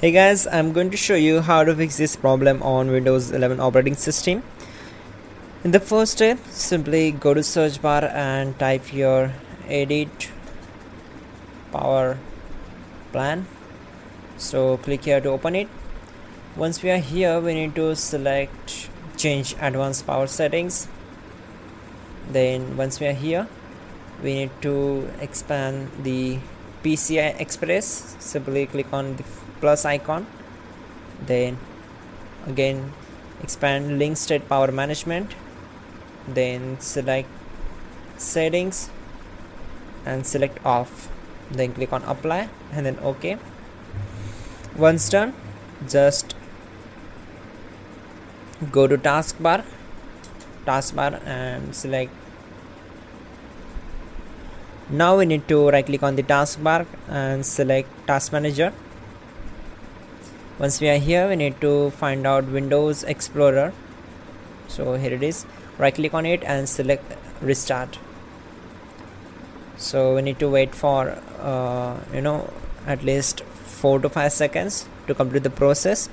Hey guys, I'm going to show you how to fix this problem on Windows 11 operating system. In the first step, simply go to search bar and type your edit power plan. So click here to open it. Once we are here, we need to select change advanced power settings. Then once we are here, we need to expand the PCI Express. Simply click on the plus icon, then again expand link state power management, then select settings and select off, then click on apply and then OK. Once done, just go to taskbar and select. Now we need to right click on the taskbar and select task manager. Once we are here, we need to find out Windows Explorer. So here it is. Right click on it and select restart. So we need to wait for at least 4 to 5 seconds to complete the process.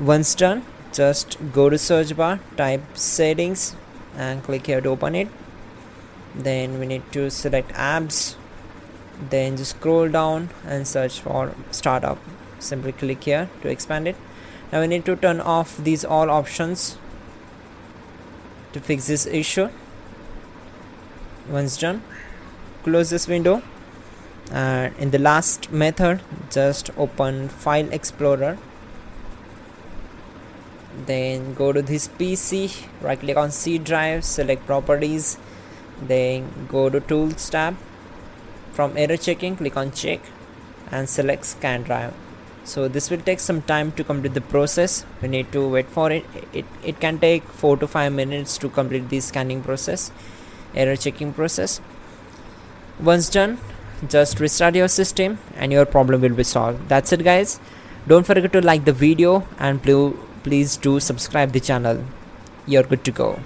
Once done, just go to search bar, type settings and click here to open it. Then we need to select apps, then just scroll down and search for startup. Simply click here to expand it. Now we need to turn off these all options to fix this issue. Once done, close this window, and in the last method, just open File Explorer, then go to this PC, right click on C drive, select properties, then go to Tools tab. From error checking, click on check and select scan drive. So this will take some time to complete the process. We need to wait for it. It can take 4 to 5 minutes to complete the scanning process, error checking process. Once done, just restart your system and your problem will be solved. That's it guys. Don't forget to like the video and please do subscribe the channel. You're good to go.